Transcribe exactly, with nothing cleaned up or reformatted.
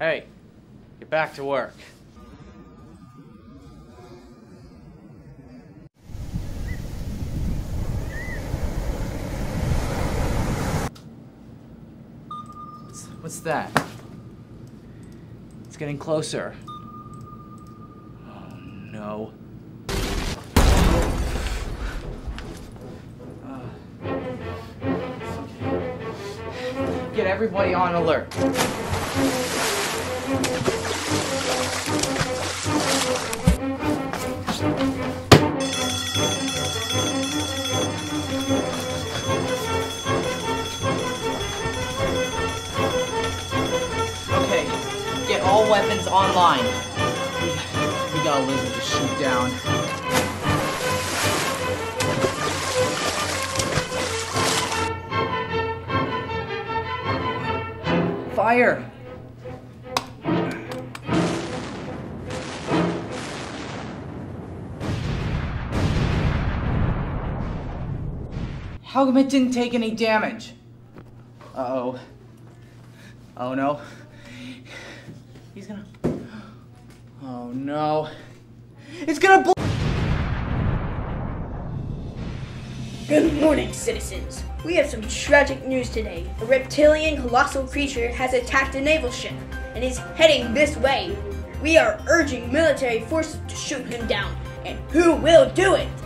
Hey, get back to work. What's, what's that? It's getting closer. Oh no. Get everybody on alert. Okay, get all weapons online. We, we got a lizard to shoot down. Fire! How come it didn't take any damage? Uh-oh. Oh no. He's gonna... Oh no. It's gonna blow... Good morning, citizens. We have some tragic news today. A reptilian colossal creature has attacked a naval ship and is heading this way. We are urging military forces to shoot him down, and who will do it?